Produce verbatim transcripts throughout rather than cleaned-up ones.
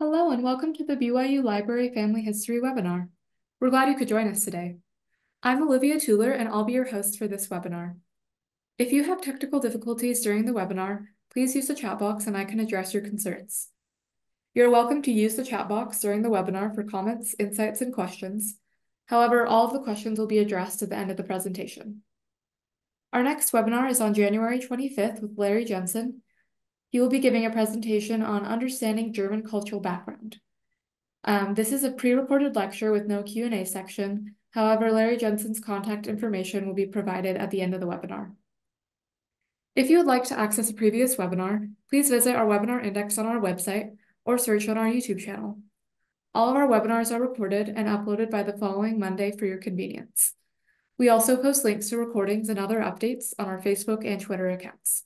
Hello and welcome to the B Y U Library Family History webinar. We're glad you could join us today. I'm Olivia Tuller and I'll be your host for this webinar. If you have technical difficulties during the webinar, please use the chat box and I can address your concerns. You're welcome to use the chat box during the webinar for comments, insights, and questions. However, all of the questions will be addressed at the end of the presentation. Our next webinar is on January twenty-fifth with Larry Jensen. He will be giving a presentation on understanding German cultural background. Um, this is a pre-recorded lecture with no Q and A section. However, Larry Jensen's contact information will be provided at the end of the webinar. If you would like to access a previous webinar, please visit our webinar index on our website or search on our YouTube channel. All of our webinars are recorded and uploaded by the following Monday for your convenience. We also post links to recordings and other updates on our Facebook and Twitter accounts.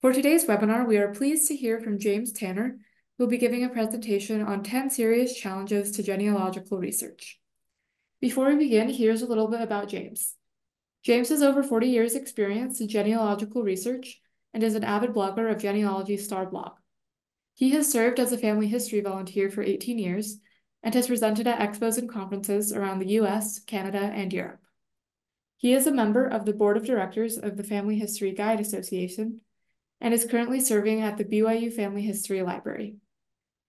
For today's webinar, we are pleased to hear from James Tanner, who will be giving a presentation on ten serious challenges to genealogical research. Before we begin, here's a little bit about James. James has over forty years' experience in genealogical research and is an avid blogger of Genealogy Star Blog. He has served as a family history volunteer for eighteen years and has presented at expos and conferences around the U S, Canada, and Europe. He is a member of the board of directors of the Family History Guide Association and is currently serving at the B Y U Family History Library.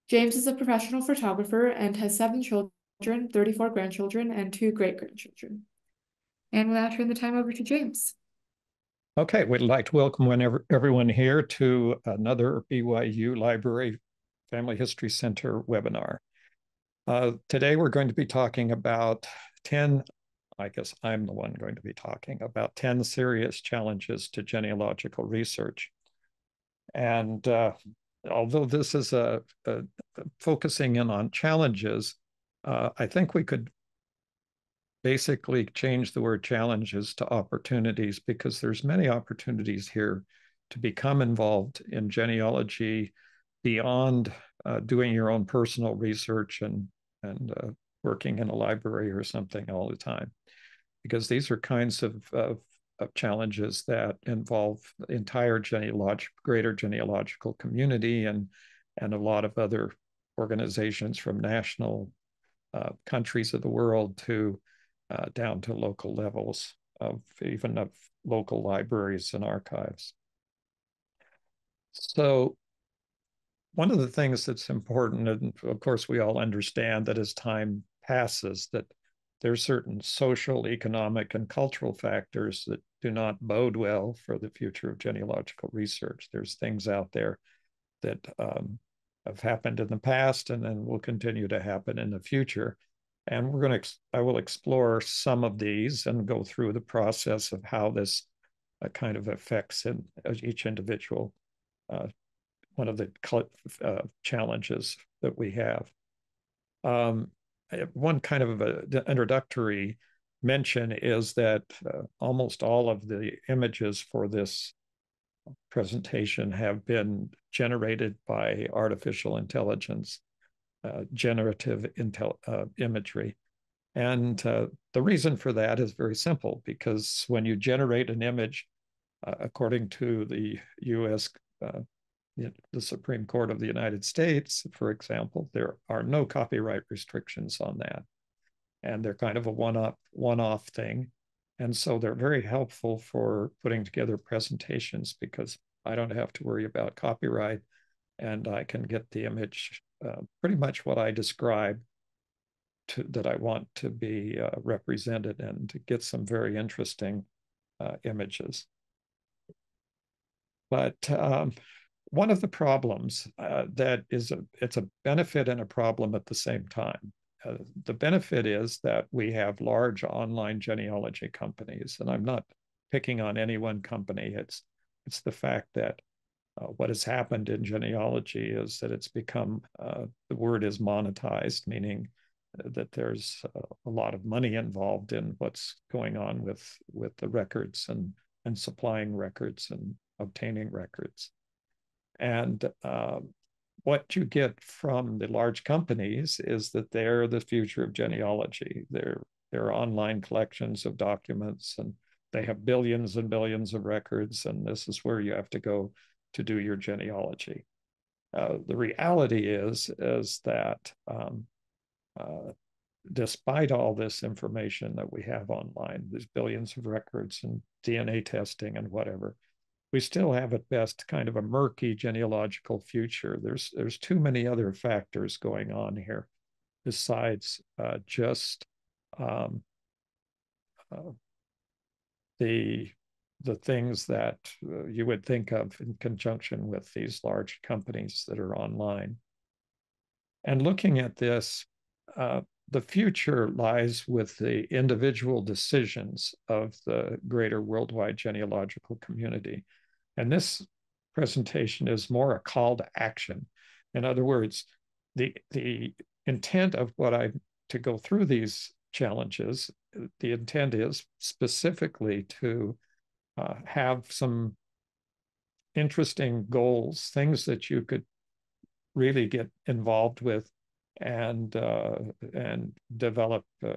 James is a professional photographer and has seven children, thirty-four grandchildren, and two great-grandchildren. And we'll now turn the time over to James. Okay, we'd like to welcome whenever, everyone here to another B Y U Library Family History Center webinar. Uh, today we're going to be talking about ten, I guess I'm the one going to be talking about ten serious challenges to genealogical research. And uh, although this is a, a, a focusing in on challenges, uh, I think we could basically change the word challenges to opportunities, because there's many opportunities here to become involved in genealogy beyond uh, doing your own personal research and, and uh, working in a library or something all the time, because these are kinds of, of of challenges that involve the entire genealog- greater genealogical community and, and a lot of other organizations from national uh, countries of the world to uh, down to local levels of even of local libraries and archives. So one of the things that's important, and of course we all understand that as time passes, that there are certain social, economic, and cultural factors that do not bode well for the future of genealogical research. There's things out there that um, have happened in the past and then will continue to happen in the future. And we're going to, I will explore some of these and go through the process of how this uh, kind of affects in, uh, each individual, uh, one of the uh, challenges that we have. Um, One kind of a introductory mention is that uh, almost all of the images for this presentation have been generated by artificial intelligence, uh, generative intel uh, imagery. And uh, the reason for that is very simple, because when you generate an image, uh, according to the U S uh, the Supreme Court of the United States, for example, there are no copyright restrictions on that. And they're kind of a one-off one-off thing. And so they're very helpful for putting together presentations, because I don't have to worry about copyright and I can get the image uh, pretty much what I describe to, that I want to be uh, represented, and to get some very interesting uh, images. But um, one of the problems uh, that is, a, it's a benefit and a problem at the same time. Uh, the benefit is that we have large online genealogy companies, and I'm not picking on any one company. It's, it's the fact that uh, what has happened in genealogy is that it's become, uh, the word is monetized, meaning that there's a lot of money involved in what's going on with, with the records and, and supplying records and obtaining records. And uh, what you get from the large companies is that they're the future of genealogy. They're, they're online collections of documents, and they have billions and billions of records, and this is where you have to go to do your genealogy. Uh, the reality is, is that um, uh, despite all this information that we have online, there's billions of records and D N A testing and whatever, we still have at best kind of a murky genealogical future. There's, there's too many other factors going on here besides uh, just um, uh, the, the things that uh, you would think of in conjunction with these large companies that are online. And looking at this, uh, the future lies with the individual decisions of the greater worldwide genealogical community. And this presentation is more a call to action. In other words, the, the intent of what I, to go through these challenges, the intent is specifically to uh, have some interesting goals, things that you could really get involved with and, uh, and develop uh,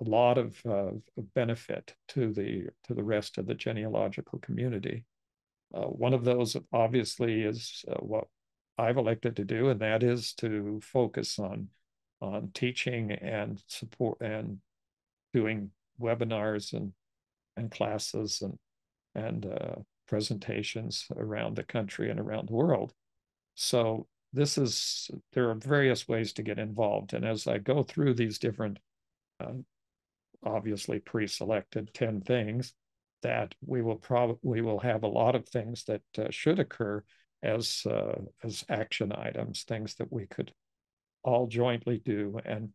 a lot of uh, benefit to the, to the rest of the genealogical community. Uh, one of those obviously is uh, what I've elected to do, and that is to focus on, on teaching and support and doing webinars and, and classes and, and uh, presentations around the country and around the world. So this is, there are various ways to get involved. And as I go through these different, uh, obviously pre-selected ten things, that we will probably, we will have a lot of things that uh, should occur as uh, as action items, things that we could all jointly do, and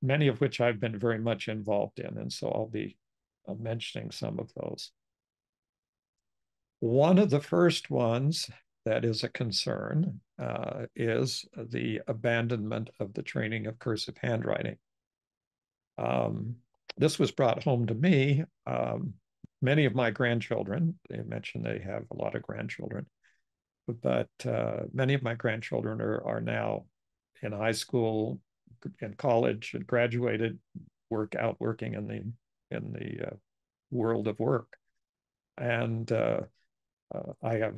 many of which I've been very much involved in, and so I'll be uh, mentioning some of those. One of the first ones that is a concern uh, is the abandonment of the training of cursive handwriting. Um, this was brought home to me. Um, many of my grandchildren, they mentioned they have a lot of grandchildren, but uh, many of my grandchildren are, are now in high school and college and graduated, work out working in the in the uh, world of work. And uh, uh, I have,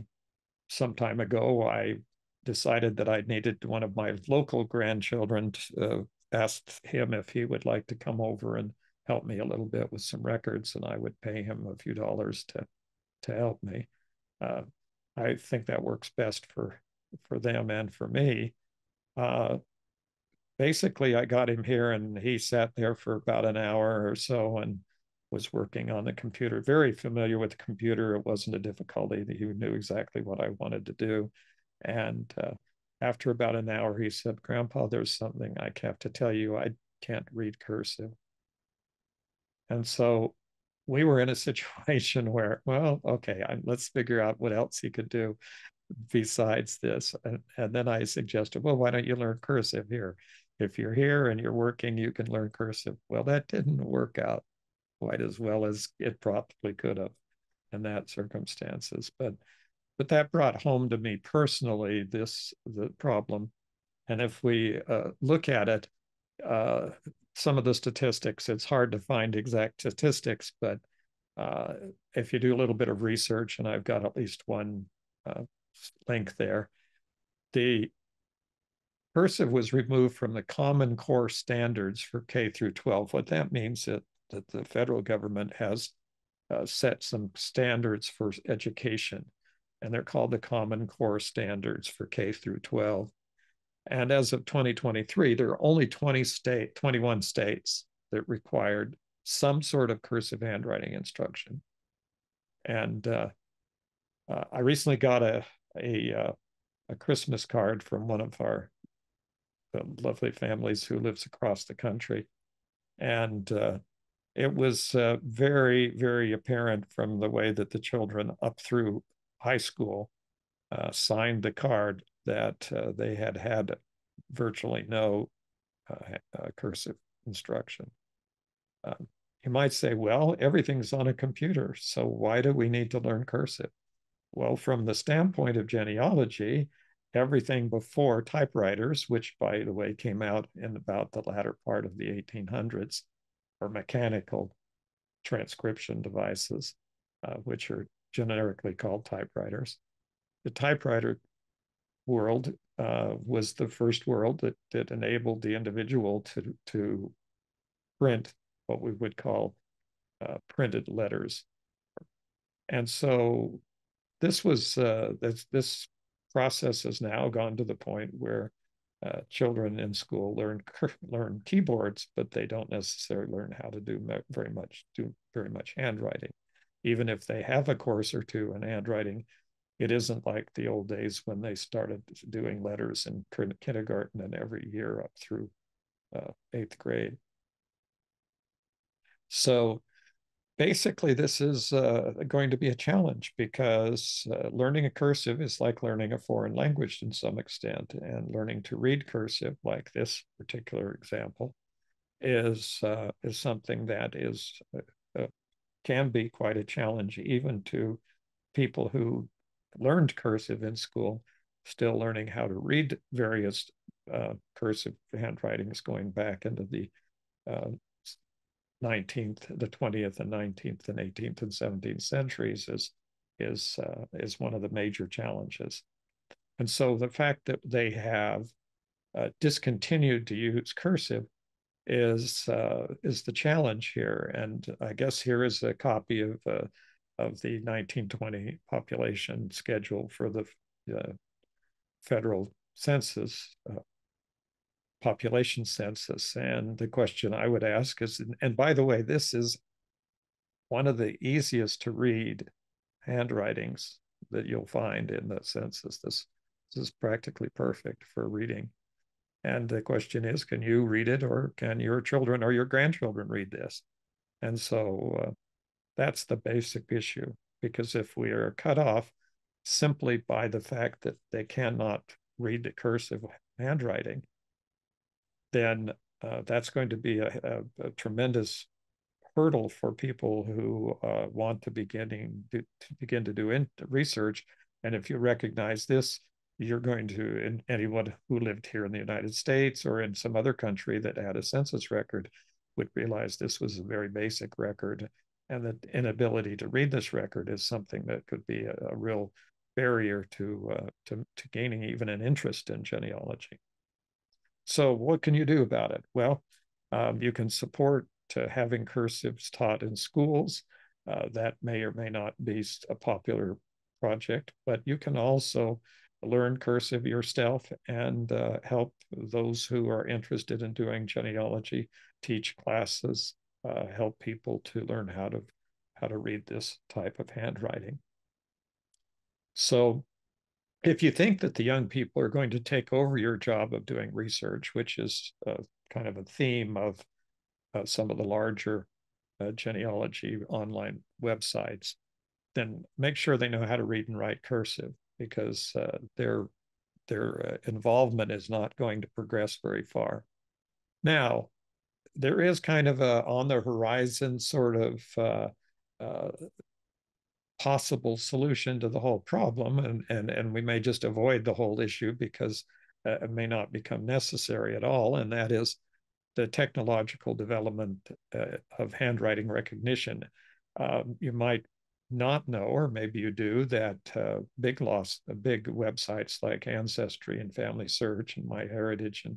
some time ago, I decided that I needed one of my local grandchildren, to, uh, asked him if he would like to come over and help me a little bit with some records, and I would pay him a few dollars to, to help me. Uh, I think that works best for, for them and for me. Uh, basically, I got him here and he sat there for about an hour or so and was working on the computer, very familiar with the computer. It wasn't a difficulty. He knew exactly what I wanted to do. And uh, after about an hour, he said, "Grandpa, there's something I have to tell you. I can't read cursive." And so we were in a situation where, well, okay, I, let's figure out what else he could do besides this. And, and then I suggested, well, why don't you learn cursive here? If you're here and you're working, you can learn cursive. Well, that didn't work out quite as well as it probably could have in that circumstances. But, but that brought home to me personally, this, the problem. And if we uh, look at it, uh, some of the statistics, it's hard to find exact statistics, but uh, if you do a little bit of research, and I've got at least one uh, link there, the cursive was removed from the Common Core standards for K through twelve. What that means is that the federal government has uh, set some standards for education, and they're called the Common Core standards for K through twelve. And as of twenty twenty-three, there are only twenty state, twenty-one states that required some sort of cursive handwriting instruction. And uh, uh, I recently got a, a, uh, a Christmas card from one of our lovely families who lives across the country. And uh, it was uh, very, very apparent from the way that the children up through high school uh, signed the card that uh, they had had virtually no uh, uh, cursive instruction. Um, you might say, well, everything's on a computer, so why do we need to learn cursive? Well, from the standpoint of genealogy, everything before typewriters, which, by the way, came out in about the latter part of the eighteen hundreds, are mechanical transcription devices, uh, which are generically called typewriters. The typewriter world uh, was the first world that, that enabled the individual to, to print what we would call uh, printed letters. And so this was, uh, this, this process has now gone to the point where uh, children in school learn, learn keyboards, but they don't necessarily learn how to do very much, do very much handwriting. Even if they have a course or two in handwriting, it isn't like the old days when they started doing letters in kindergarten and every year up through uh, eighth grade. So basically, this is uh, going to be a challenge because uh, learning a cursive is like learning a foreign language to some extent, and learning to read cursive, like this particular example, is uh, is something that is uh, can be quite a challenge, even to people who learned cursive in school. Still learning how to read various uh, cursive handwritings going back into the uh, nineteenth, the twentieth, and nineteenth, and eighteenth, and seventeenth centuries is is uh, is one of the major challenges. And so the fact that they have uh, discontinued to use cursive is uh, is the challenge here. And I guess here is a copy of uh, of the nineteen twenty population schedule for the uh, federal census. Uh, population census. And the question I would ask is, and by the way, this is one of the easiest to read handwritings that you'll find in the census. This, this is practically perfect for reading. And the question is, can you read it, or can your children or your grandchildren read this? And so uh, that's the basic issue, because if we are cut off simply by the fact that they cannot read the cursive handwriting, then uh, that's going to be a, a, a tremendous hurdle for people who uh, want to beginning to, to begin to do in research. And if you recognize this, you're going to, and anyone who lived here in the United States or in some other country that had a census record would realize this was a very basic record, and the inability to read this record is something that could be a, a real barrier to, uh, to to gaining even an interest in genealogy. So what can you do about it? Well, um, you can support uh, having cursives taught in schools. Uh, that may or may not be a popular project, but you can also learn cursive yourself and uh, help those who are interested in doing genealogy, teach classes, uh, help people to learn how to, how to read this type of handwriting. So if you think that the young people are going to take over your job of doing research, which is uh, kind of a theme of uh, some of the larger uh, genealogy online websites, then make sure they know how to read and write cursive, because uh, their, their uh, involvement is not going to progress very far. Now, there is kind of a on the horizon sort of uh, uh, possible solution to the whole problem, and and and we may just avoid the whole issue because uh, it may not become necessary at all, and that is the technological development uh, of handwriting recognition. Um, you might not know, or maybe you do, that uh, big loss, big websites like Ancestry and FamilySearch and MyHeritage and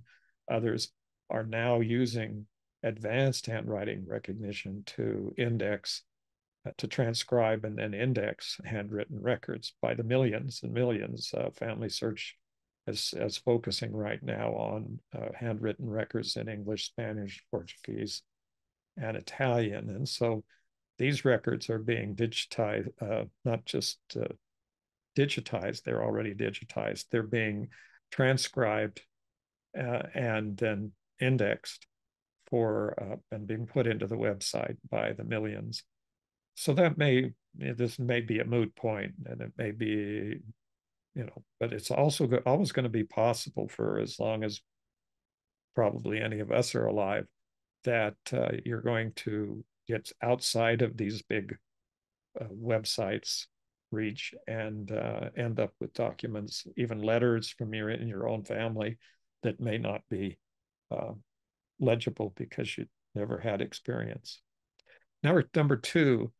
others are now using advanced handwriting recognition to index, to transcribe and then index handwritten records by the millions and millions. Uh, FamilySearch is, is focusing right now on uh, handwritten records in English, Spanish, Portuguese, and Italian. And so these records are being digitized, uh, not just uh, digitized, they're already digitized. They're being transcribed uh, and then indexed for uh, and being put into the website by the millions. So that may, this may be a moot point, and it may be, you know, but it's also always going to be possible for as long as probably any of us are alive, that uh, you're going to get outside of these big uh, websites reach and uh, end up with documents, even letters from your, in your own family that may not be uh, legible because you never had experience. Now, number two,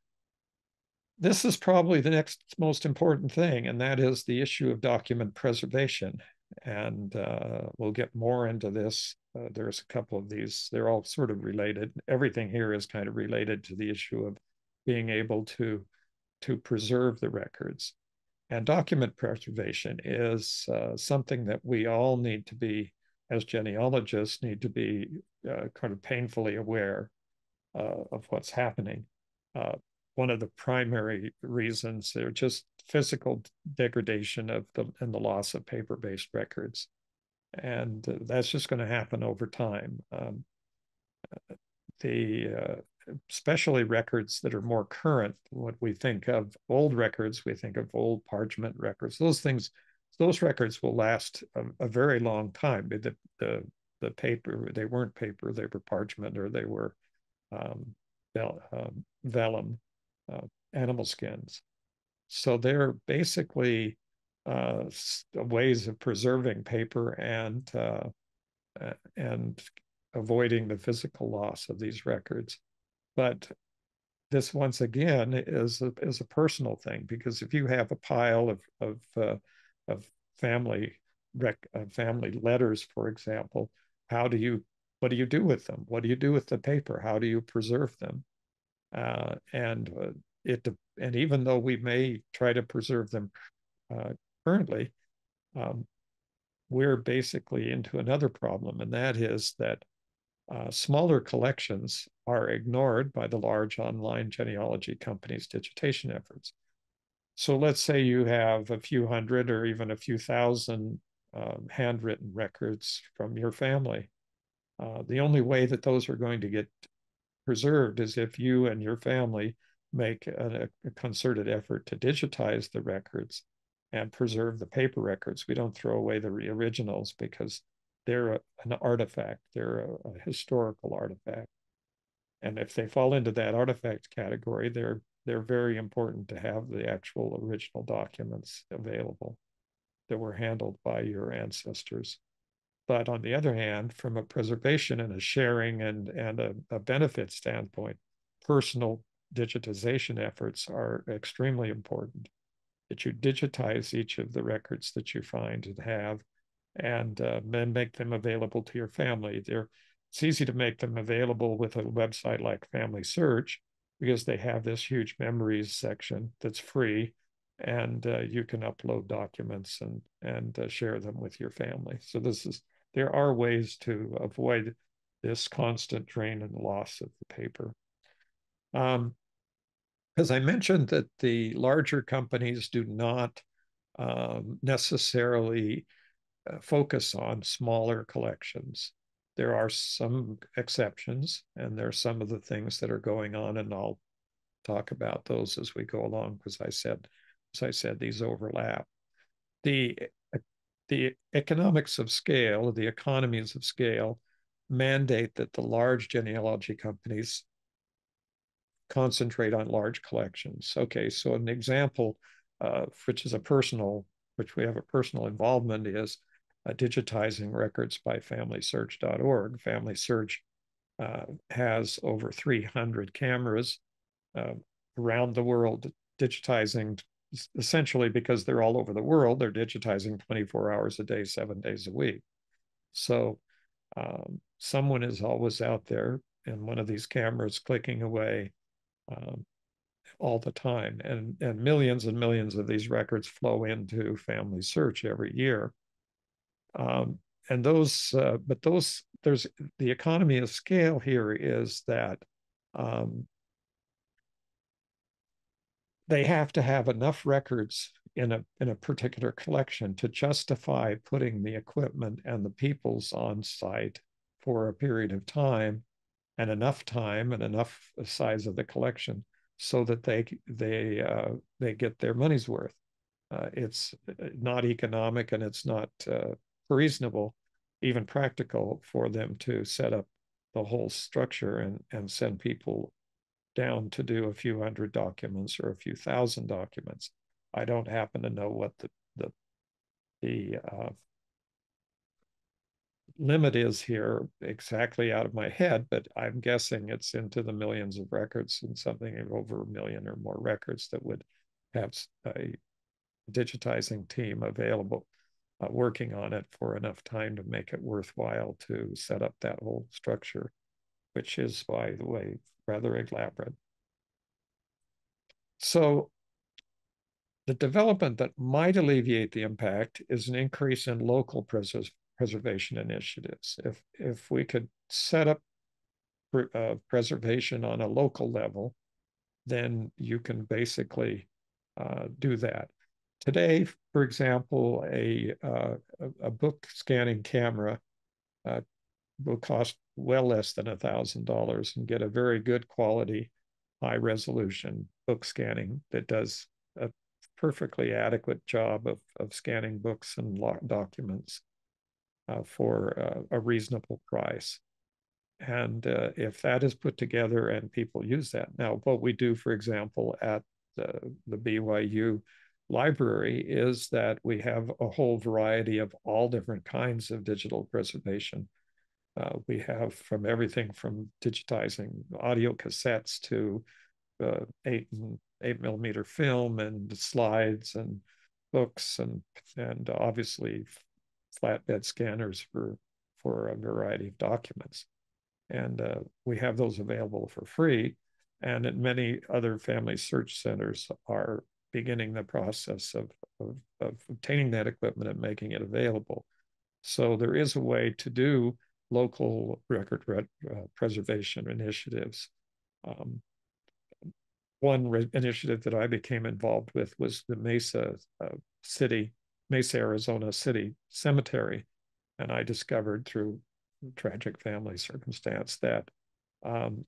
This is probably the next most important thing, and that is the issue of document preservation. And uh, we'll get more into this. Uh, there's a couple of these. They're all sort of related. Everything here is kind of related to the issue of being able to, to preserve the records. And document preservation is uh, something that we all need to be, as genealogists, need to be uh, kind of painfully aware uh, of what's happening. Uh, one of the primary reasons are just physical degradation of the, and the loss of paper-based records. And uh, that's just going to happen over time. Um, the uh, especially records that are more current, what we think of old records, we think of old parchment records, those things, those records will last a, a very long time. The, the, the paper, they weren't paper, they were parchment, or they were um, vel, um, vellum, uh, animal skins. So they're basically uh, ways of preserving paper and, uh, and avoiding the physical loss of these records. But this, once again, is a, is a personal thing, because if you have a pile of of uh, of family rec uh, family letters, for example, how do you what do you do with them? What do you do with the paper? How do you preserve them? Uh, and uh, it and even though we may try to preserve them uh, currently, um, we're basically into another problem, and that is that uh, smaller collections are ignored by the large online genealogy companies' digitation efforts. So let's say you have a few hundred or even a few thousand um, handwritten records from your family. Uh, the only way that those are going to get preserved is if you and your family make a, a concerted effort to digitize the records and preserve the paper records. We don't throw away the originals because they're a, an artifact. They're a, a historical artifact. And if they fall into that artifact category, they're, they're very important to have the actual original documents available that were handled by your ancestors. But on the other hand, from a preservation and a sharing and, and a, a benefit standpoint, personal digitization efforts are extremely important, that you digitize each of the records that you find and have, and uh, then make them available to your family. They're, It's easy to make them available with a website like FamilySearch, because they have this huge memories section that's free, and uh, you can upload documents and and uh, share them with your family. So this is there are ways to avoid this constant drain and loss of the paper. Um, as I mentioned, that the larger companies do not um, necessarily uh, focus on smaller collections. There are some exceptions, and there are some of the things that are going on, and I'll talk about those as we go along, because I said, as I said, these overlap. The, the economics of scale, the economies of scale, mandate that the large genealogy companies concentrate on large collections. Okay, so an example, uh, which is a personal, which we have a personal involvement is, Uh, digitizing records by family search dot org. FamilySearch uh, has over three hundred cameras uh, around the world digitizing, essentially because they're all over the world, they're digitizing twenty-four hours a day, seven days a week. So um, someone is always out there in one of these cameras clicking away um, all the time. And, and millions and millions of these records flow into FamilySearch every year. Um, and those, uh, but those, there's the economy of scale here is that um, they have to have enough records in a in a particular collection to justify putting the equipment and the peoples on site for a period of time, and enough time and enough size of the collection so that they they uh, they get their money's worth. Uh, it's not economic, and it's not Uh, reasonable, even practical, for them to set up the whole structure and, and send people down to do a few hundred documents or a few thousand documents. I don't happen to know what the the, the uh, limit is here exactly out of my head, but I'm guessing it's into the millions of records and something over a million or more records that would have a digitizing team available uh, working on it for enough time to make it worthwhile to set up that whole structure, which is, by the way, rather elaborate. So the development that might alleviate the impact is an increase in local pres preservation initiatives. If, if we could set up pre uh, preservation on a local level, then you can basically uh, do that. Today, for example, a, uh, a book scanning camera uh, will cost well less than a thousand dollars and get a very good quality, high resolution book scanning that does a perfectly adequate job of, of scanning books and documents uh, for uh, a reasonable price. And uh, if that is put together and people use that. Now, what we do, for example, at the, the B Y U Library is that we have a whole variety of all different kinds of digital preservation. Uh, we have from everything from digitizing audio cassettes to uh, eight and eight millimeter film and slides and books and and obviously flatbed scanners for for a variety of documents, and uh, we have those available for free. And at many other family search centers are beginning the process of, of, of obtaining that equipment and making it available. So there is a way to do local record re uh, preservation initiatives. Um, one initiative that I became involved with was the Mesa uh, City, Mesa, Arizona City Cemetery. And I discovered through tragic family circumstance that um,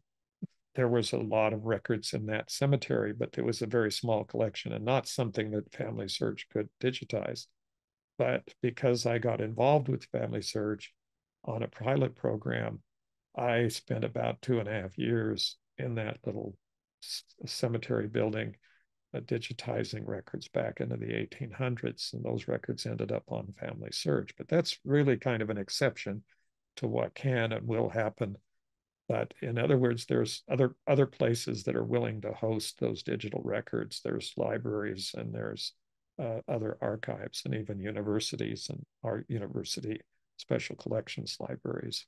there was a lot of records in that cemetery, but it was a very small collection and not something that Family Search could digitize. But because I got involved with Family Search on a pilot program, I spent about two and a half years in that little cemetery building, uh, digitizing records back into the eighteen hundreds. And those records ended up on Family Search. But that's really kind of an exception to what can and will happen. But in other words, there's other other places that are willing to host those digital records. There's libraries and there's uh, other archives and even universities and our university special collections libraries.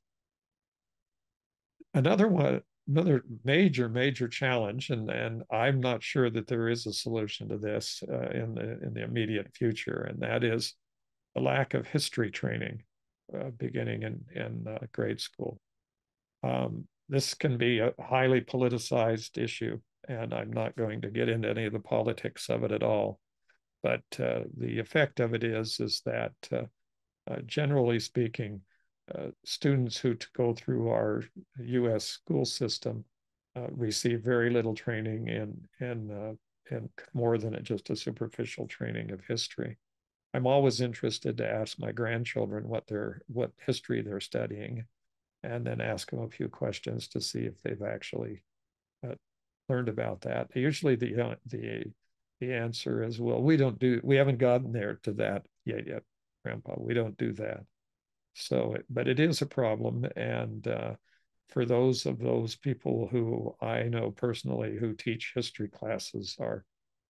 Another one, another major, major challenge, and, and I'm not sure that there is a solution to this uh, in the in the immediate future, and that is the lack of history training uh, beginning in, in uh, grade school. Um, this can be a highly politicized issue, and I'm not going to get into any of the politics of it at all. But uh, the effect of it is, is that, uh, uh, generally speaking, uh, students who go through our U S school system uh, receive very little training in, in, uh, in more than just a superficial training of history. I'm always interested to ask my grandchildren what their, what history they're studying, and then ask them a few questions to see if they've actually uh, learned about that. Usually the, uh, the, the answer is, well, we don't do, we haven't gotten there to that yet, yet, Grandpa, we don't do that. So, it, but it is a problem. And uh, for those of those people who I know personally who teach history classes are,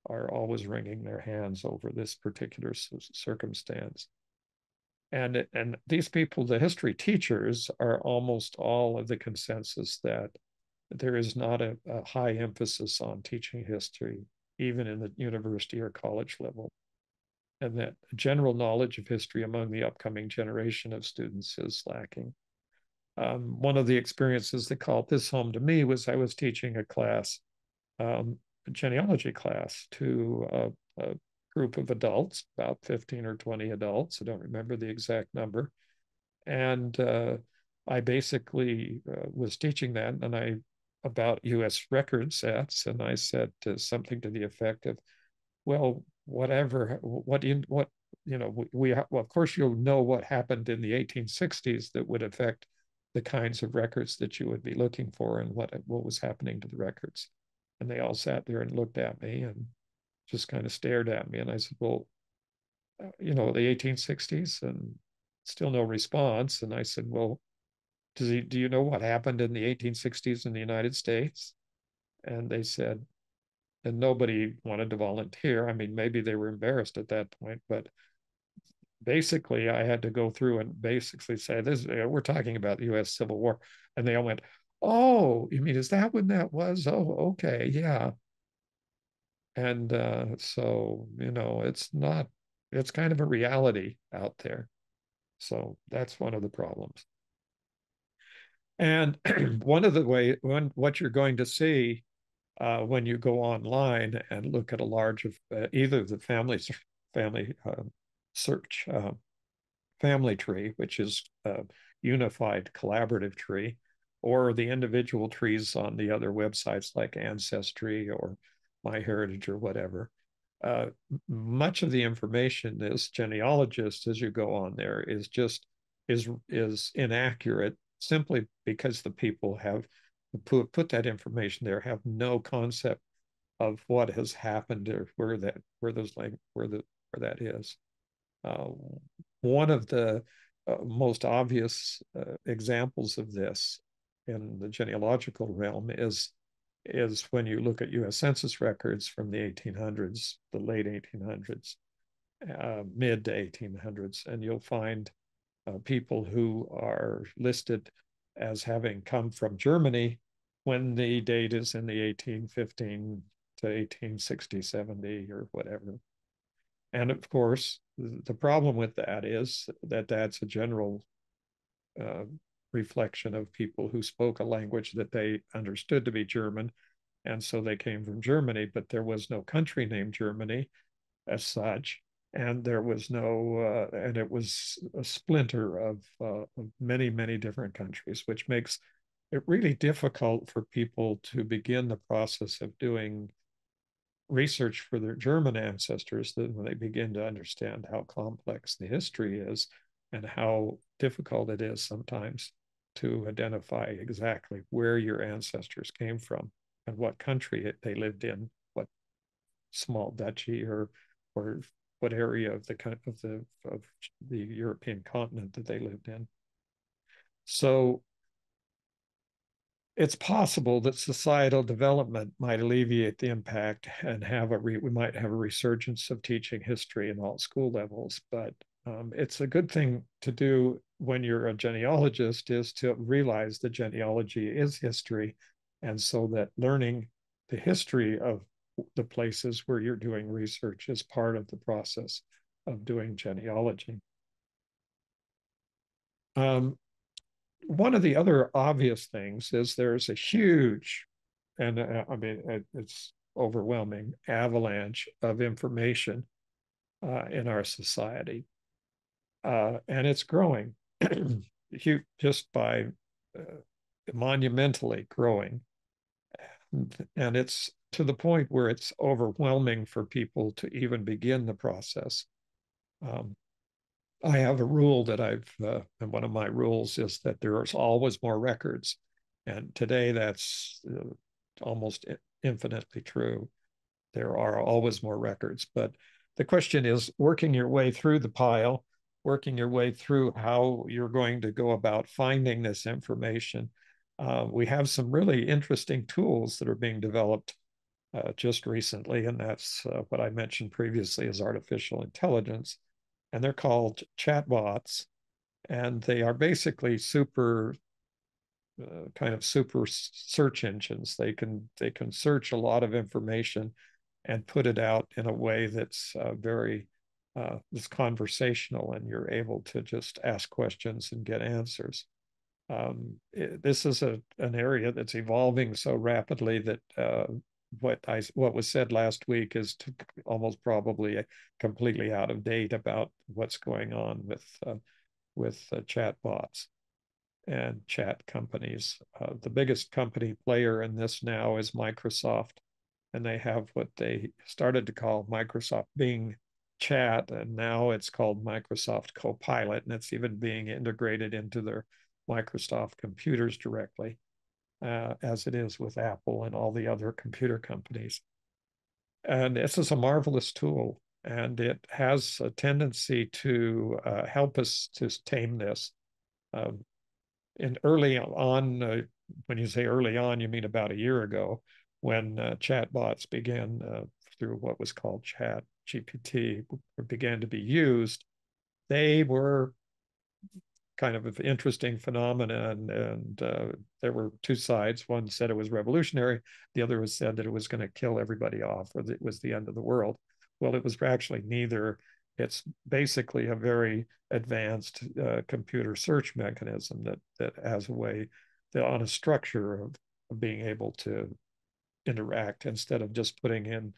are always wringing their hands over this particular circumstance. And, and these people, the history teachers, are almost all of the consensus that there is not a, a high emphasis on teaching history, even in the university or college level, and that general knowledge of history among the upcoming generation of students is lacking. Um, one of the experiences that called this home to me was I was teaching a class, um, a genealogy class, to a, a group of adults, about fifteen or twenty adults. I don't remember the exact number. And uh, I basically uh, was teaching that and I about U S record sets. And I said uh, something to the effect of, well, whatever, what, in, what you know, we, we well, of course, you'll know what happened in the eighteen sixties that would affect the kinds of records that you would be looking for and what, what was happening to the records. And they all sat there and looked at me and just kind of stared at me. And I said, well, you know, the eighteen sixties and still no response. And I said, well, does he, do you know what happened in the eighteen sixties in the United States? And they said, and nobody wanted to volunteer. I mean, maybe they were embarrassed at that point, but basically I had to go through and basically say, this, we're talking about the U S Civil War. And they all went, oh, you mean, is that when that was? Oh, okay, yeah. And uh, so, you know, it's not, it's kind of a reality out there. So that's one of the problems. And one of the way, one, what you're going to see uh, when you go online and look at a large, of, uh, either the family, family uh, search uh, family tree, which is a unified collaborative tree, or the individual trees on the other websites like Ancestry or MyHeritage or whatever, uh, much of the information as genealogists, as you go on there, is just, is, is inaccurate, simply because the people have put, put that information there, have no concept of what has happened or where that, where those, like, where the, where that is. Uh, one of the uh, most obvious uh, examples of this in the genealogical realm is, is when you look at U S Census records from the eighteen hundreds, the late eighteen hundreds, uh, mid to eighteen hundreds, and you'll find uh, people who are listed as having come from Germany when the date is in the eighteen fifteen to eighteen sixty, seventy or whatever. And of course, the problem with that is that that's a general uh, reflection of people who spoke a language that they understood to be German. And so they came from Germany, but there was no country named Germany as such. And there was no, uh, and it was a splinter of, uh, of many, many different countries, which makes it really difficult for people to begin the process of doing research for their German ancestors, that when they begin to understand how complex the history is and how difficult it is sometimes to identify exactly where your ancestors came from and what country they lived in, what small duchy or or what area of the of the of the European continent that they lived in. So it's possible that societal development might alleviate the impact and have a re, we might have a resurgence of teaching history in all school levels, but um, it's a good thing to do when you're a genealogist is to realize that genealogy is history, and so that learning the history of the places where you're doing research is part of the process of doing genealogy. Um, One of the other obvious things is there's a huge, and uh, I mean, it, it's overwhelming, avalanche of information uh, in our society. Uh, and it's growing, just by uh, monumentally growing. And, and it's to the point where it's overwhelming for people to even begin the process. Um, I have a rule that I've, uh, and one of my rules is that there's always more records. And today that's uh, almost infinitely true. There are always more records, but the question is working your way through the pile, working your way through how you're going to go about finding this information. Uh, we have some really interesting tools that are being developed uh, just recently, and that's uh, what I mentioned previously as artificial intelligence. And they're called chatbots, and they are basically super, uh, kind of super search engines. They can they can search a lot of information, and put it out in a way that's uh, very, uh, that's conversational, and you're able to just ask questions and get answers. Um, it, this is a an area that's evolving so rapidly that uh, what I what was said last week is to almost probably completely out of date about what's going on with uh, with uh, chatbots and chat companies. Uh, the biggest company player in this now is Microsoft, and they have what they started to call Microsoft Bing Chat, and now it's called Microsoft Copilot, and it's even being integrated into their Microsoft computers directly. Uh, as it is with Apple and all the other computer companies. And this is a marvelous tool. And it has a tendency to uh, help us to tame this. Um, and early on, uh, when you say early on, you mean about a year ago, when uh, chatbots began uh, through what was called Chat G P T began to be used, they were kind of an interesting phenomenon. And uh, there were two sides. One said it was revolutionary. The other was said that it was going to kill everybody off, or that it was the end of the world. Well, it was actually neither. It's basically a very advanced uh, computer search mechanism that that has a way, that on a structure of, of being able to interact. Instead of just putting in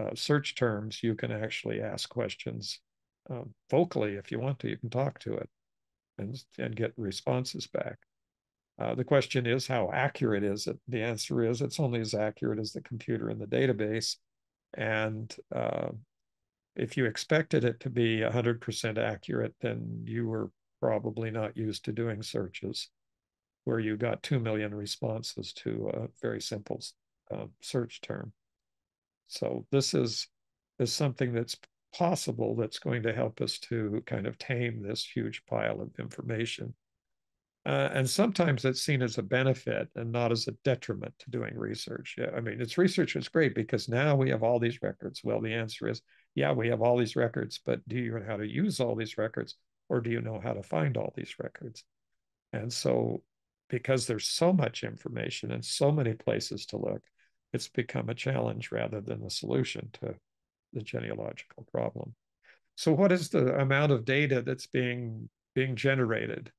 uh, search terms, you can actually ask questions uh, vocally if you want to. You can talk to it and, and get responses back. Uh, the question is, how accurate is it? The answer is, it's only as accurate as the computer in the database. And uh, if you expected it to be one hundred percent accurate, then you were probably not used to doing searches where you got two million responses to a very simple uh, search term. So this is, is something that's possible, that's going to help us to kind of tame this huge pile of information. Uh, and sometimes it's seen as a benefit and not as a detriment to doing research. Yeah, I mean, it's research is great because now we have all these records. Well, the answer is, yeah, we have all these records, but do you know how to use all these records, or do you know how to find all these records? And so, because there's so much information and so many places to look, it's become a challenge rather than a solution to the genealogical problem. So what is the amount of data that's being, being generated?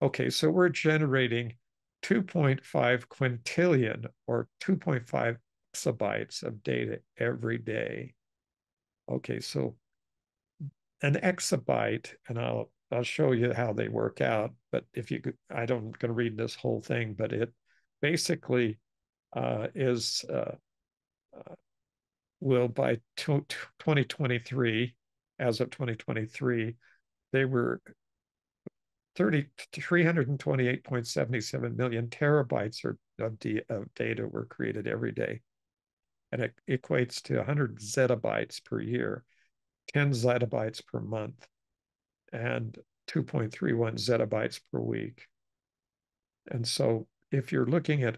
Okay, so we're generating two point five quintillion or two point five exabytes of data every day. Okay, so an exabyte, and I'll I'll show you how they work out. But if you could, I don't, I'm going to read this whole thing, but it basically uh, is uh, uh, will by twenty twenty-three, as of twenty twenty-three, they were three hundred twenty-eight point seven seven million terabytes or, of, de, of data were created every day. And it equates to one hundred zettabytes per year, ten zettabytes per month, and two point three one zettabytes per week. And so if you're looking at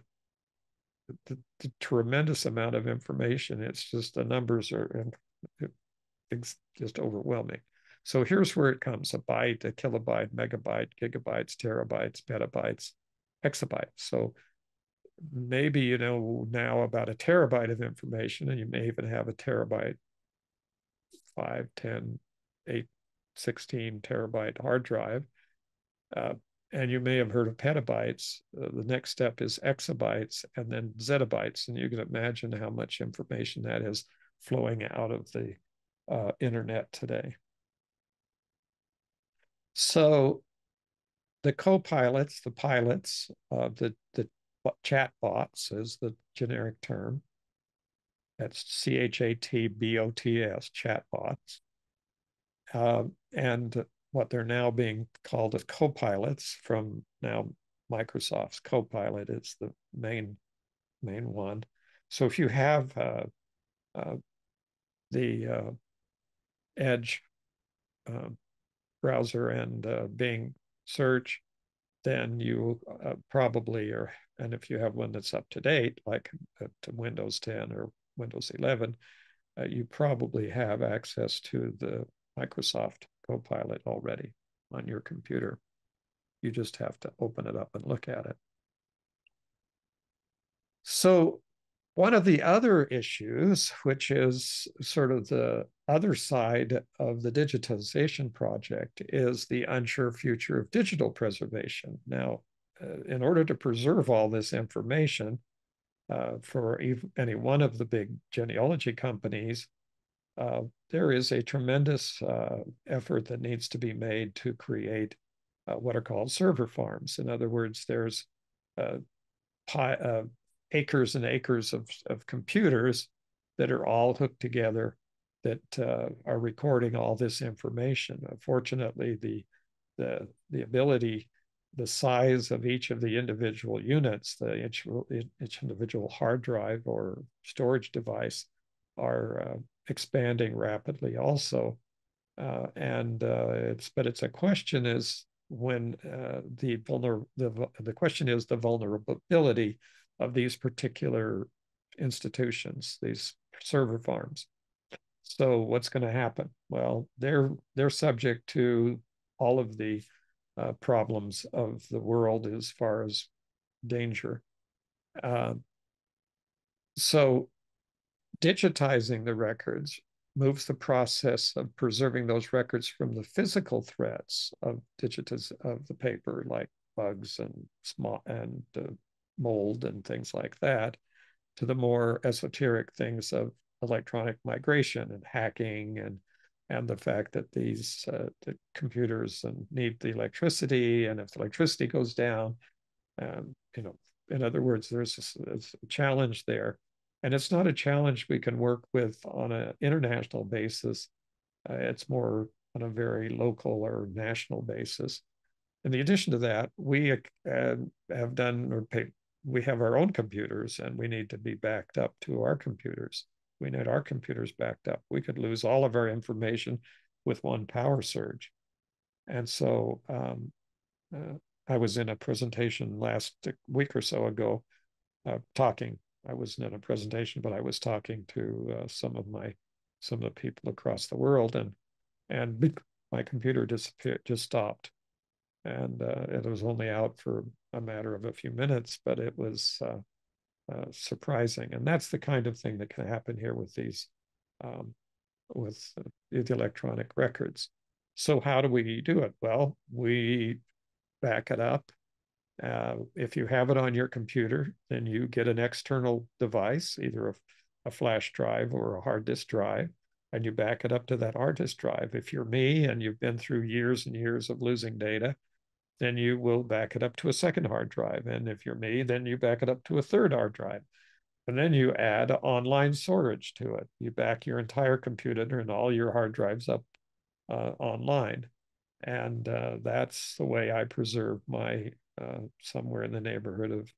the, the tremendous amount of information, it's just the numbers are it's just overwhelming. So here's where it comes: a byte, a kilobyte, megabyte, gigabytes, terabytes, petabytes, exabytes. So maybe you know now about a terabyte of information, and you may even have a terabyte, five, ten, eight, sixteen terabyte hard drive. Uh, and you may have heard of petabytes. Uh, the next step is exabytes and then zettabytes. And you can imagine how much information that is flowing out of the uh, internet today. So the co-pilots, the pilots, uh, the, the chat bots is the generic term. That's C H A T B O T S, chat bots. Uh, and what they're now being called as co-pilots from now Microsoft's Copilot is the main, main one. So if you have uh, uh, the uh, Edge uh, browser and uh, Bing search, then you uh, probably are, and if you have one that's up to date, like uh, to Windows ten or Windows eleven, uh, you probably have access to the Microsoft Copilot already on your computer. You just have to open it up and look at it. So one of the other issues, which is sort of the other side of the digitization project, is the unsure future of digital preservation. Now, uh, in order to preserve all this information uh, for any one of the big genealogy companies, uh, there is a tremendous uh, effort that needs to be made to create uh, what are called server farms. In other words, there's uh, pi uh, acres and acres of, of computers that are all hooked together that uh, are recording all this information. Fortunately, the, the, the ability, the size of each of the individual units, the each, each individual hard drive or storage device are uh, expanding rapidly also. Uh, and uh, it's, but it's a question is when uh, the, vulner the, the question is the vulnerability of these particular institutions, these server farms. So what's going to happen? Well, they're, they're subject to all of the uh, problems of the world as far as danger. Uh, so digitizing the records moves the process of preserving those records from the physical threats of digitiz of the paper, like bugs and small and uh, mold and things like that, to the more esoteric things of electronic migration and hacking, and and the fact that these uh, the computers and need the electricity, and if the electricity goes down, um, you know, in other words, there's a, there's a challenge there. And it's not a challenge we can work with on an international basis. Uh, it's more on a very local or national basis. In addition to that, we uh, have done, or pay, we have our own computers, and we need to be backed up to our computers. We need our computers backed up. We could lose all of our information with one power surge. And so um, uh, I was in a presentation last week or so ago uh, talking I wasn't in a presentation, but I was talking to uh, some of my, some of the people across the world, and and my computer disappeared, just stopped, and uh, it was only out for a matter of a few minutes, but it was uh, uh, surprising, and that's the kind of thing that can happen here with these, um, with the electronic records. So how do we do it? Well, we back it up. Uh, if you have it on your computer, then you get an external device, either a, a flash drive or a hard disk drive, and you back it up to that hard disk drive. If you're me and you've been through years and years of losing data, then you will back it up to a second hard drive. And if you're me, then you back it up to a third hard drive. And then you add online storage to it. You back your entire computer and all your hard drives up uh, online. And uh, that's the way I preserve my Uh, somewhere in the neighborhood of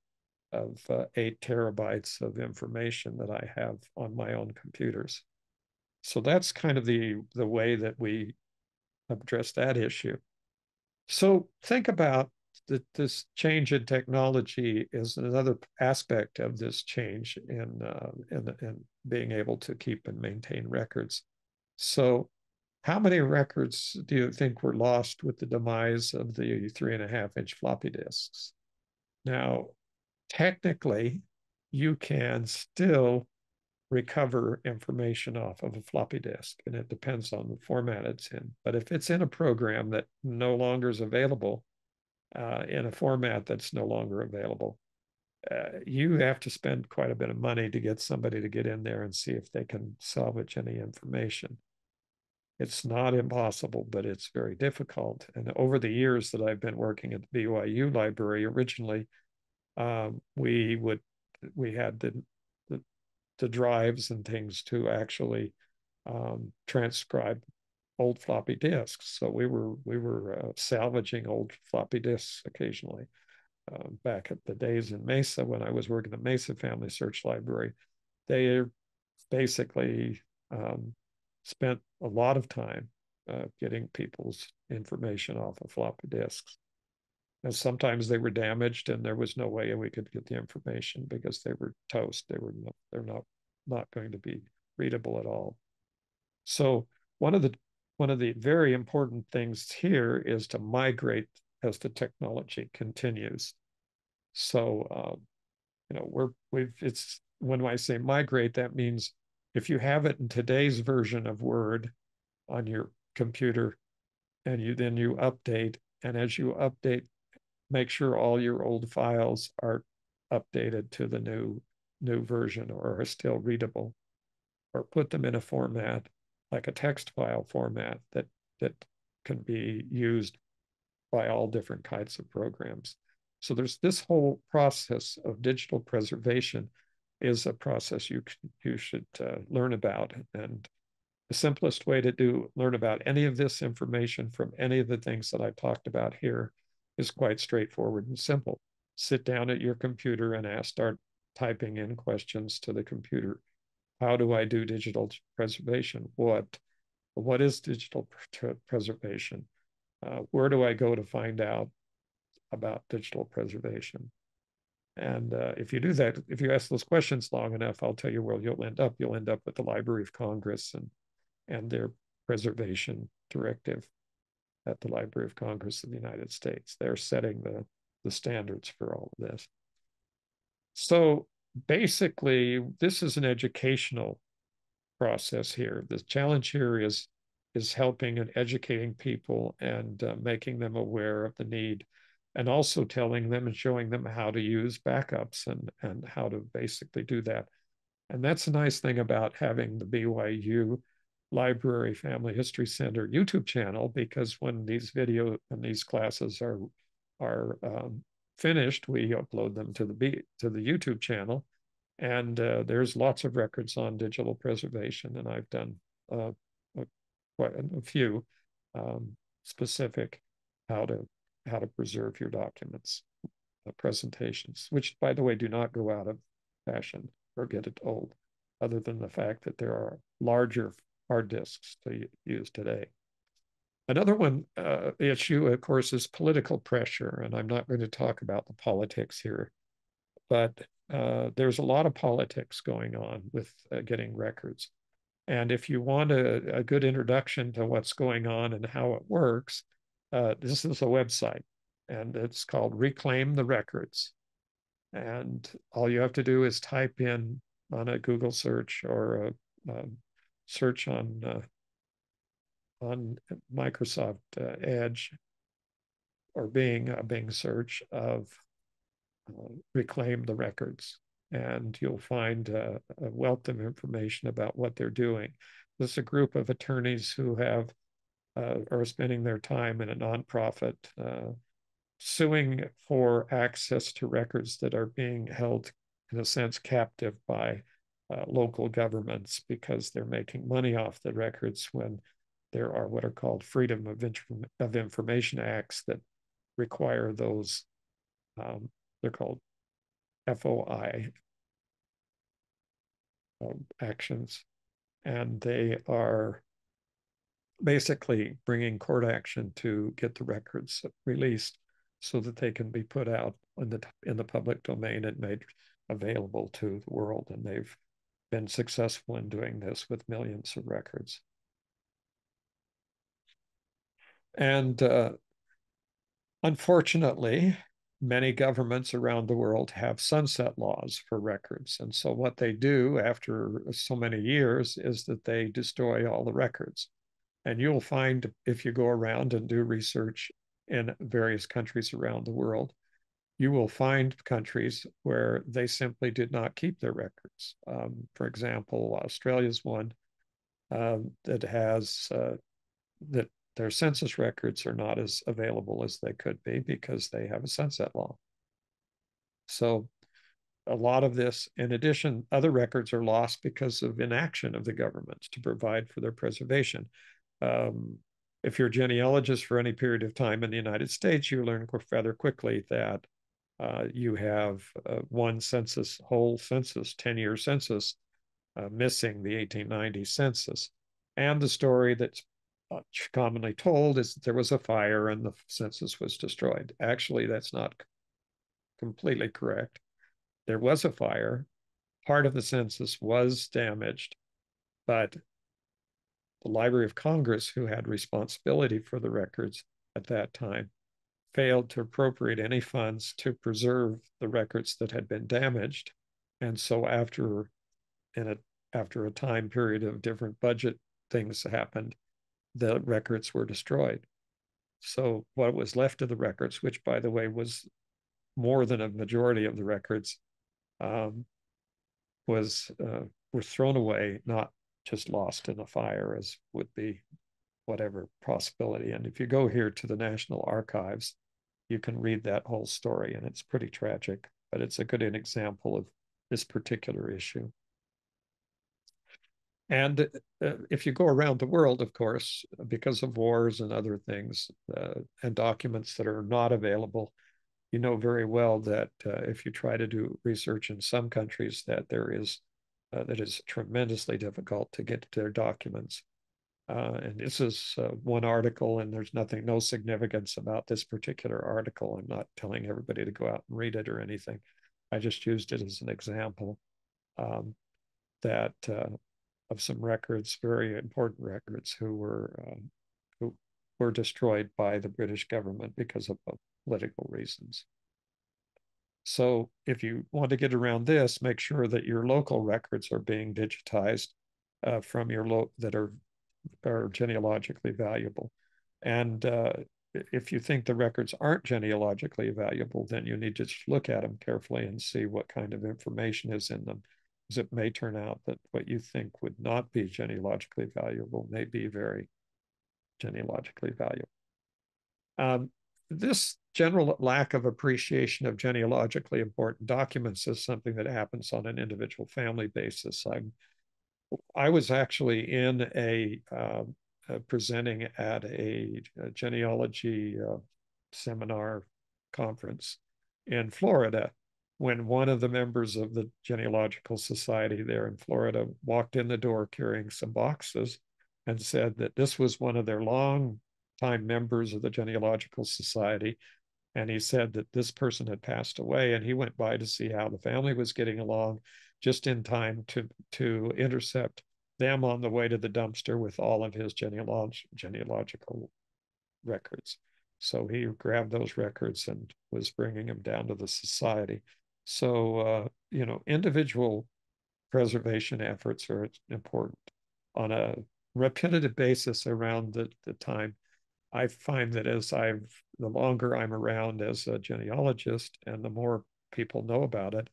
of uh, eight terabytes of information that I have on my own computers. So that's kind of the the way that we address that issue. So think about that this change in technology is another aspect of this change in uh, in, in being able to keep and maintain records. So how many records do you think were lost with the demise of the three and a half inch floppy disks? Now, technically, you can still recover information off of a floppy disk, and it depends on the format it's in. But if it's in a program that no longer is available, uh, in a format that's no longer available, uh, you have to spend quite a bit of money to get somebody to get in there and see if they can salvage any information. It's not impossible, but it's very difficult. And over the years that I've been working at the B Y U library, originally, um, we would we had the, the the drives and things to actually um, transcribe old floppy disks. So we were we were uh, salvaging old floppy disks occasionally. Uh, back at the days in Mesa when I was working at Mesa Family Search Library, they basically um, spent a lot of time uh, getting people's information off of floppy disks. And sometimes they were damaged and there was no way we could get the information because they were toast. They were not, they're not, not going to be readable at all. So one of the, one of the very important things here is to migrate as the technology continues. So, um, you know, we're, we've, it's, when I say migrate, that means if you have it in today's version of Word on your computer, and you then you update, and as you update, make sure all your old files are updated to the new new version or are still readable, or put them in a format like a text file format that that can be used by all different kinds of programs. So there's this whole process of digital preservation is a process you you should uh, learn about, and the simplest way to do learn about any of this information from any of the things that I talked about here is quite straightforward and simple. Sit down at your computer and ask, start typing in questions to the computer, How do I do digital preservation? What, what is digital preservation? Uh, where do I go to find out about digital preservation? And uh, if you do that, if you ask those questions long enough, I'll tell you where you'll end up. You'll end up with the Library of Congress and, and their preservation directive at the Library of Congress of the United States. They're setting the, the standards for all of this. So basically, this is an educational process here. The challenge here is, is helping and educating people and uh, making them aware of the need, and also telling them and showing them how to use backups and, and how to basically do that. And that's a nice thing about having the B Y U Library Family History Center YouTube channel, because when these videos and these classes are, are um, finished, we upload them to the, B, to the YouTube channel. And uh, there's lots of records on digital preservation, and I've done uh, a, quite a few um, specific how to how to preserve your documents, uh, presentations, which, by the way, do not go out of fashion or get it old, other than the fact that there are larger hard disks to use today. Another one uh, issue, of course, is political pressure, and I'm not going to talk about the politics here, but uh, there's a lot of politics going on with uh, getting records. And if you want a, a good introduction to what's going on and how it works, Uh, this is a website, and it's called Reclaim the Records. And all you have to do is type in on a Google search or a, a search on uh, on Microsoft uh, Edge or Bing, a Bing search of uh, Reclaim the Records, and you'll find uh, a wealth of information about what they're doing. This is a group of attorneys who have Uh, are spending their time in a nonprofit uh, suing for access to records that are being held, in a sense, captive by uh, local governments, because they're making money off the records when there are what are called Freedom of, Inform of Information Acts that require those, um, they're called F O I um, actions, and they are basically bringing court action to get the records released so that they can be put out in the in the public domain and made available to the world. And they've been successful in doing this with millions of records. And uh, unfortunately, many governments around the world have sunset laws for records. And so what they do after so many years is that they destroy all the records. And you'll find, if you go around and do research in various countries around the world, you will find countries where they simply did not keep their records. Um, for example, Australia's one um, that has uh, that their census records are not as available as they could be because they have a sunset law. So a lot of this, in addition, other records are lost because of inaction of the governments to provide for their preservation. Um, if you're a genealogist for any period of time in the United States, you learn rather quickly that uh, you have uh, one census, whole census, ten-year census, uh, missing the eighteen ninety census. And the story that's commonly told is that there was a fire and the census was destroyed. Actually, that's not completely correct. There was a fire. Part of the census was damaged, but the Library of Congress, who had responsibility for the records at that time, failed to appropriate any funds to preserve the records that had been damaged. And so after, in a, after a time period of different budget things happened, the records were destroyed. So what was left of the records, which, by the way, was more than a majority of the records, um, was uh, were thrown away, not just lost in a fire, as would be whatever possibility. And if you go here to the National Archives, you can read that whole story, and it's pretty tragic, but it's a good example of this particular issue. And uh, if you go around the world, of course, because of wars and other things, uh, and documents that are not available, you know very well that uh, if you try to do research in some countries, that there is uh, that is tremendously difficult to get to their documents. Uh, and this is uh, one article, and there's nothing, no significance about this particular article. I'm not telling everybody to go out and read it or anything. I just used it as an example um, that uh, of some records, very important records, who were uh, who were destroyed by the British government because of political reasons. So if you want to get around this, make sure that your local records are being digitized uh, from your lo that are are genealogically valuable. And uh, if you think the records aren't genealogically valuable, then you need to just look at them carefully and see what kind of information is in them, because it may turn out that what you think would not be genealogically valuable may be very genealogically valuable. Um, this general lack of appreciation of genealogically important documents is something that happens on an individual family basis. I'm, I was actually in a uh, uh, presenting at a, a genealogy uh, seminar conference in Florida when one of the members of the Genealogical Society there in Florida walked in the door carrying some boxes and said that this was one of their long-time members of the Genealogical Society. And he said that this person had passed away, and he went by to see how the family was getting along, just in time to, to intercept them on the way to the dumpster with all of his genealog genealogical records. So he grabbed those records and was bringing them down to the society. So, uh, you know, individual preservation efforts are important on a repetitive basis around the, the time. I find that as I've, the longer I'm around as a genealogist and the more people know about it,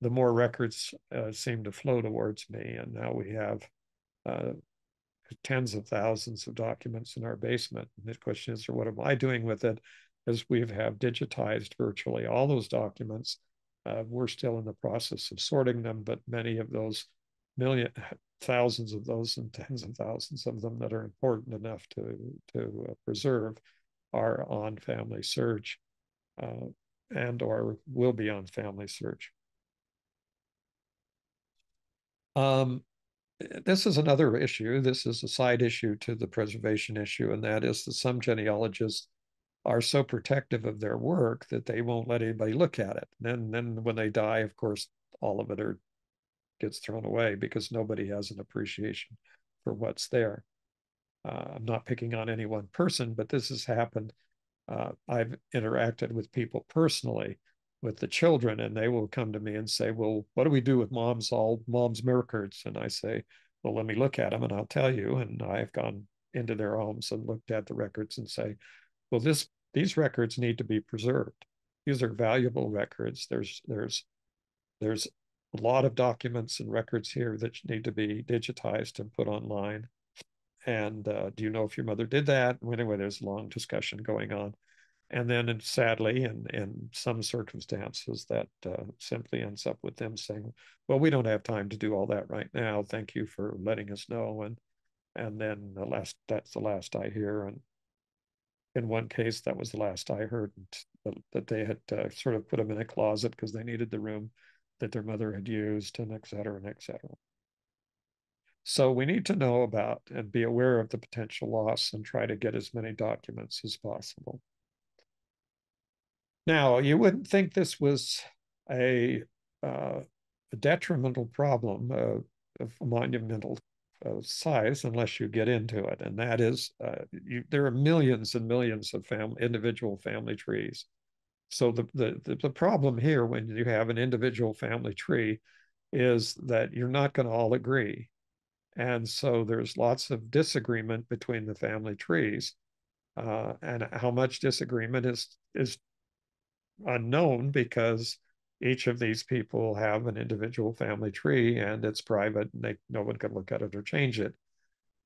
the more records uh, seem to flow towards me. And now we have uh, tens of thousands of documents in our basement. And the question is, what am I doing with it? As we have digitized virtually all those documents, uh, we're still in the process of sorting them, but many of those million, thousands of those and tens of thousands of them that are important enough to, to preserve are on FamilySearch uh, and or will be on FamilySearch. Um, this is another issue. This is a side issue to the preservation issue, and that is that some genealogists are so protective of their work that they won't let anybody look at it. And then, then when they die, of course, all of it are, gets thrown away because nobody has an appreciation for what's there. Uh, I'm not picking on any one person, but this has happened. Uh, I've interacted with people personally with the children, and they will come to me and say, well, what do we do with mom's all mom's records? And I say, well, let me look at them and I'll tell you. And I've gone into their homes and looked at the records and say, well, this these records need to be preserved. These are valuable records. There's there's there's a lot of documents and records here that need to be digitized and put online. And uh, do you know if your mother did that? Anyway, there's a long discussion going on. And then, and sadly, in, in some circumstances, that uh, simply ends up with them saying, well, we don't have time to do all that right now. Thank you for letting us know. And and then the last, that's the last I hear. And in one case, that was the last I heard, that they had uh, sort of put them in a closet because they needed the room that their mother had used, and et cetera, and et cetera. So we need to know about and be aware of the potential loss and try to get as many documents as possible. Now, you wouldn't think this was a, uh, a detrimental problem uh, of monumental uh, size unless you get into it. And that is, uh, you, there are millions and millions of fam individual family trees. So the, the, the problem here when you have an individual family tree is that you're not going to all agree. And so there's lots of disagreement between the family trees. Uh, and how much disagreement is is unknown, because each of these people have an individual family tree and it's private and they, no one can look at it or change it.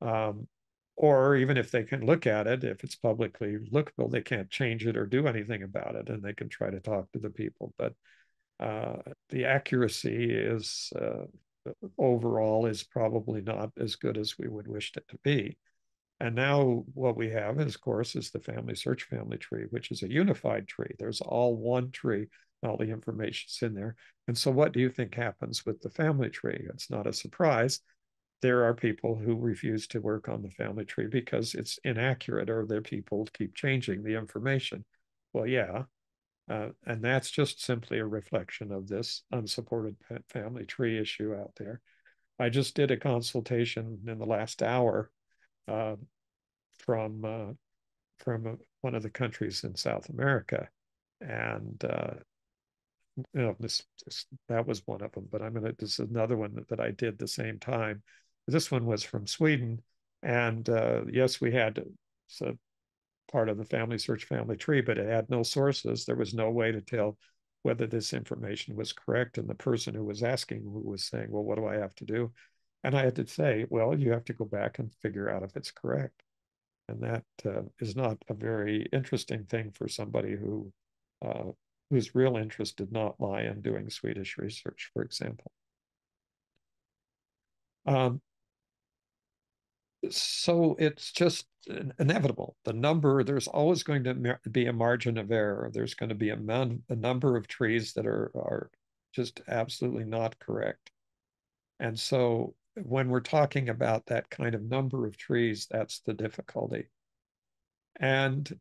Um, or even if they can look at it, if it's publicly lookable, they can't change it or do anything about it, and they can try to talk to the people. But uh, the accuracy is uh, overall is probably not as good as we would wish it to be. And now what we have, is, of course, is the FamilySearch family tree, which is a unified tree. There's all one tree all the information's in there. And so what do you think happens with the family tree? It's not a surprise. There are people who refuse to work on the family tree because it's inaccurate, or their people keep changing the information. Well, yeah. Uh, and that's just simply a reflection of this unsupported family tree issue out there. I just did a consultation in the last hour uh, from uh, from one of the countries in South America, and uh, you know, this, this that was one of them. But I'm gonna this is another one that, that I did the same time. This one was from Sweden, and uh, yes, we had so part of the FamilySearch family tree, but it had no sources. There was no way to tell whether this information was correct. And the person who was asking was saying, well, what do I have to do? And I had to say, well, you have to go back and figure out if it's correct. And that uh, is not a very interesting thing for somebody who uh, whose real interest did not lie in doing Swedish research, for example. Um, so it's just inevitable. The number, there's always going to be a margin of error. There's going to be a, a number of trees that are, are just absolutely not correct. And so when we're talking about that kind of number of trees, that's the difficulty. And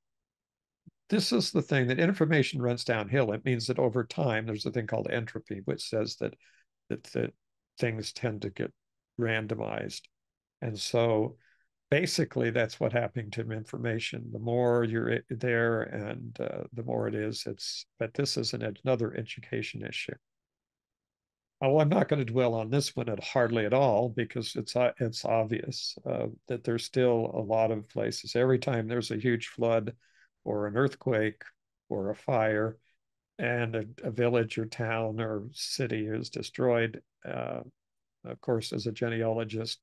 this is the thing, that information runs downhill. It means that over time, there's a thing called entropy, which says that, that, that things tend to get randomized. And so basically, that's what happened to information. The more you're there and uh, the more it is, it's, but this is an, another education issue. Oh, I'm not going to dwell on this one at hardly at all, because it's, it's obvious uh, that there's still a lot of places. Every time there's a huge flood or an earthquake or a fire, and a, a village or town or city is destroyed, uh, of course, as a genealogist,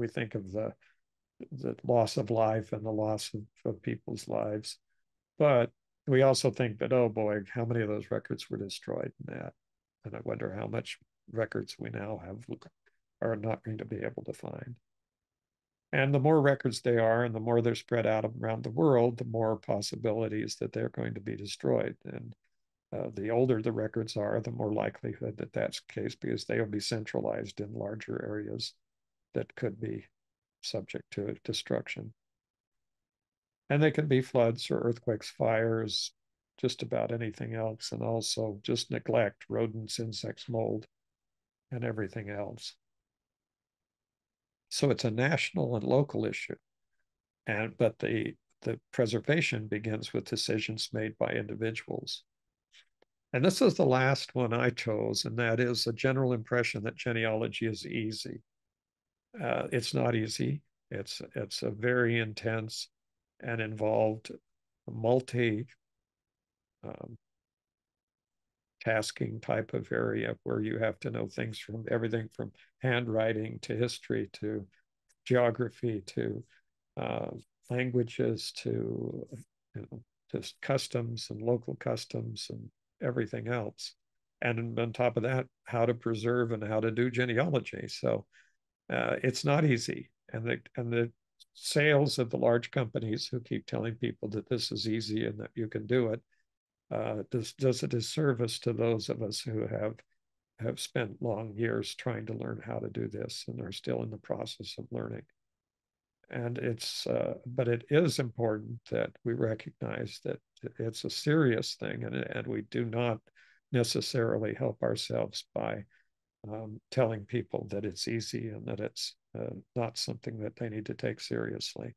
we think of the, the loss of life and the loss of, of people's lives. But we also think that, oh boy, how many of those records were destroyed in that? And I wonder how much records we now have are not going to be able to find. And the more records they are, and the more they're spread out around the world, the more possibilities that they're going to be destroyed. And uh, the older the records are, the more likelihood that that's the case, because they will be centralized in larger areas that could be subject to destruction. And they can be floods or earthquakes, fires, just about anything else, and also just neglect, rodents, insects, mold, and everything else. So it's a national and local issue. And but the, the preservation begins with decisions made by individuals. And this is the last one I chose, and that is the general impression that genealogy is easy. Uh, it's not easy. It's it's a very intense and involved, multi um, tasking type of area where you have to know things from everything from handwriting to history to geography to uh, languages to you know, just customs and local customs and everything else. And on top of that, how to preserve and how to do genealogy. So Uh, it's not easy, and the and the sales of the large companies who keep telling people that this is easy and that you can do it uh, does does a disservice to those of us who have have spent long years trying to learn how to do this and are still in the process of learning. And it's uh, but it is important that we recognize that it's a serious thing, and and we do not necessarily help ourselves by Um, telling people that it's easy and that it's uh, not something that they need to take seriously.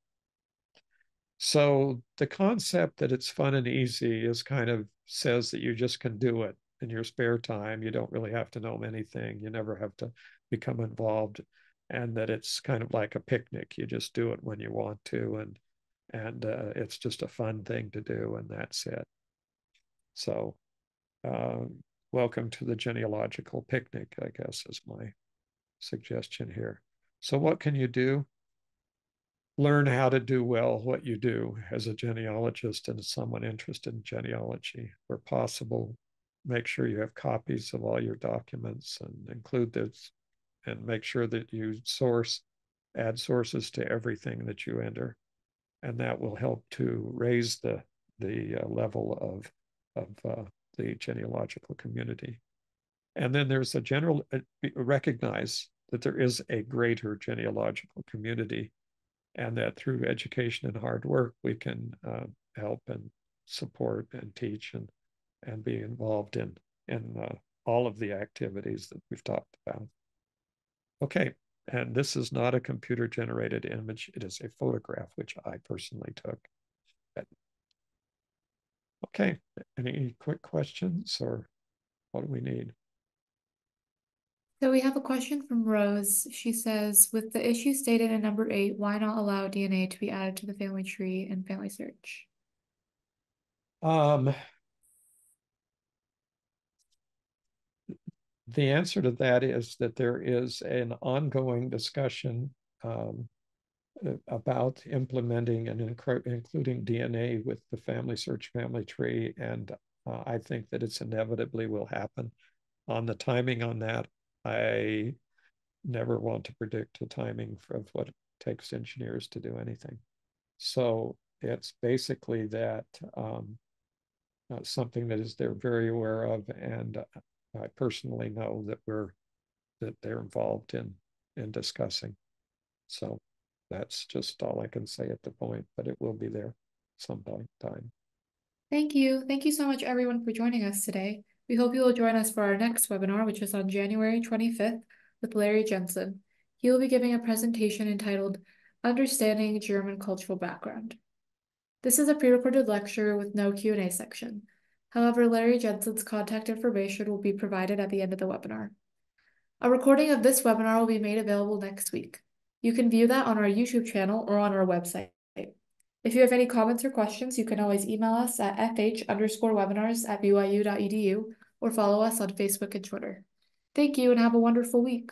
So the concept that it's fun and easy is kind of says that you just can do it in your spare time. You don't really have to know anything. You never have to become involved, and that it's kind of like a picnic. You just do it when you want to, and and uh, it's just a fun thing to do, and that's it. So um, welcome to the genealogical picnic, I guess, is my suggestion here. So what can you do? Learn how to do well what you do as a genealogist and someone interested in genealogy. Where possible, make sure you have copies of all your documents and include this, and make sure that you source, add sources to everything that you enter. And that will help to raise the, the uh, level of, of uh, the genealogical community. And then there's a general, uh, recognize that there is a greater genealogical community, and that through education and hard work, we can uh, help and support and teach and, and be involved in, in uh, all of the activities that we've talked about. Okay, and this is not a computer generated image. It is a photograph, which I personally took. Okay, any quick questions, or what do we need? So we have a question from Rose. She says, with the issue stated in number eight, why not allow D N A to be added to the family tree in FamilySearch? Um, the answer to that is that there is an ongoing discussion um, about implementing and including D N A with the FamilySearch family tree. And uh, I think that it's inevitably will happen. On the timing on that, I never want to predict the timing of what it takes engineers to do anything. So it's basically that um, uh, something that is they're very aware of, and I personally know that we're that they're involved in in discussing. So that's just all I can say at the point, but it will be there sometime. Thank you. Thank you so much, everyone, for joining us today. We hope you will join us for our next webinar, which is on January twenty-fifth with Larry Jensen. He will be giving a presentation entitled Understanding German Cultural Background. This is a pre-recorded lecture with no Q and A section. However, Larry Jensen's contact information will be provided at the end of the webinar. A recording of this webinar will be made available next week. You can view that on our YouTube channel or on our website. If you have any comments or questions, you can always email us at f h underscore webinars at b y u dot e d u or follow us on Facebook and Twitter. Thank you and have a wonderful week.